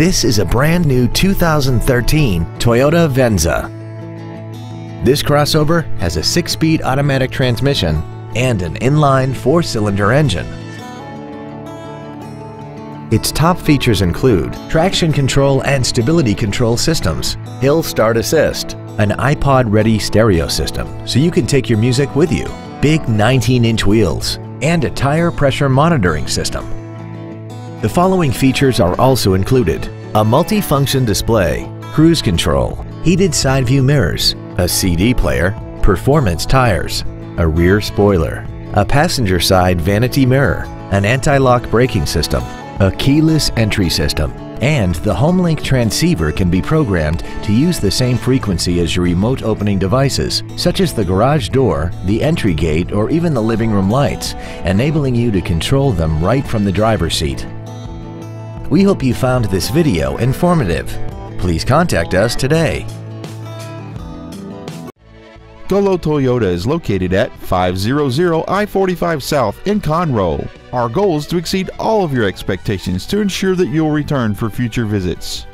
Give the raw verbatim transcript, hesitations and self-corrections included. This is a brand new two thousand thirteen Toyota Venza. This crossover has a six-speed automatic transmission and an inline four-cylinder engine. Its top features include traction control and stability control systems, hill start assist, an iPod-ready stereo system so you can take your music with you, big nineteen-inch wheels, and a tire pressure monitoring system. The following features are also included: a multi-function display, cruise control, heated side view mirrors, a C D player, performance tires, a rear spoiler, a passenger side vanity mirror, an anti-lock braking system, a keyless entry system, and the HomeLink transceiver can be programmed to use the same frequency as your remote opening devices, such as the garage door, the entry gate, or even the living room lights, enabling you to control them right from the driver's seat. We hope you found this video informative. Please contact us today. Gullo Toyota is located at five hundred I forty-five South in Conroe. Our goal is to exceed all of your expectations to ensure that you'll return for future visits.